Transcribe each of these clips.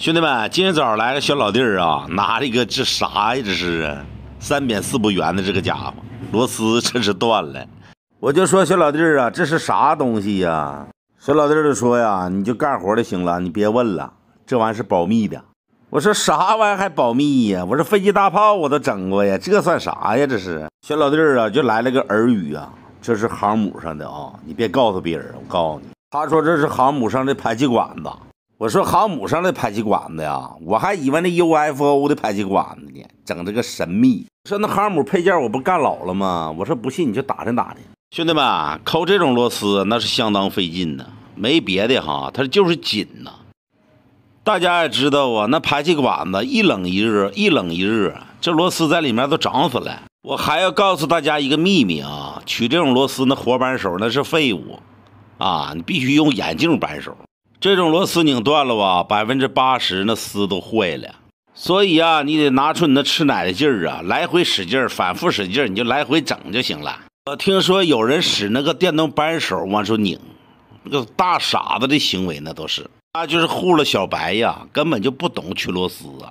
兄弟们，今天早上来个小老弟儿啊，拿着一个这啥呀？这是3.4不圆的这个家伙，螺丝真是断了。我就说小老弟儿啊，这是啥东西呀、啊？小老弟儿就说呀，你就干活就行了，你别问了，这玩意是保密的。我说啥玩意还保密呀？我说飞机大炮我都整过呀，这算啥呀？这是小老弟儿啊，就来了个耳语啊，这是航母上的啊，你别告诉别人，我告诉你。他说这是航母上的排气管子。 我说航母上的排气管子呀，我还以为那 UFO 的排气管子呢，整这个神秘。说那航母配件我不干老了吗？我说不信你就打听打听。兄弟们，抠这种螺丝那是相当费劲呢，没别的哈，它就是紧呐。大家也知道啊，那排气管子一冷一热，一冷一热，这螺丝在里面都长死了。我还要告诉大家一个秘密啊，取这种螺丝那活扳手那是废物啊，你必须用眼镜扳手。 这种螺丝拧断了吧，80%那丝都坏了，所以啊，你得拿出你那吃奶的劲儿啊，来回使劲儿，反复使劲儿，你就来回整就行了。我听说有人使那个电动扳手往出拧，那个大傻子的行为那都是，他就是糊了小白呀，根本就不懂取螺丝啊。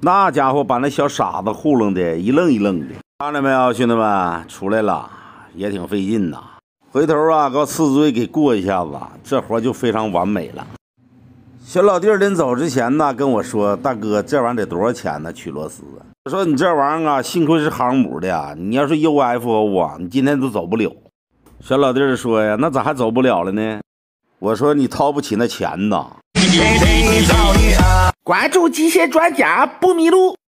那家伙把那小傻子糊弄的一愣一愣的，看着没有，兄弟们，出来了也挺费劲呐。 回头啊，给我刺锥给过一下子，这活就非常完美了。小老弟临走之前呢，跟我说：“大哥，这玩意得多少钱呢？取螺丝？”我说：“你这玩意啊，幸亏是航母的呀，你要是 UFO 啊，你今天都走不了。”小老弟说呀：“那咋还走不了了呢？”我说：“你掏不起那钱呐。”关注机械专家不迷路。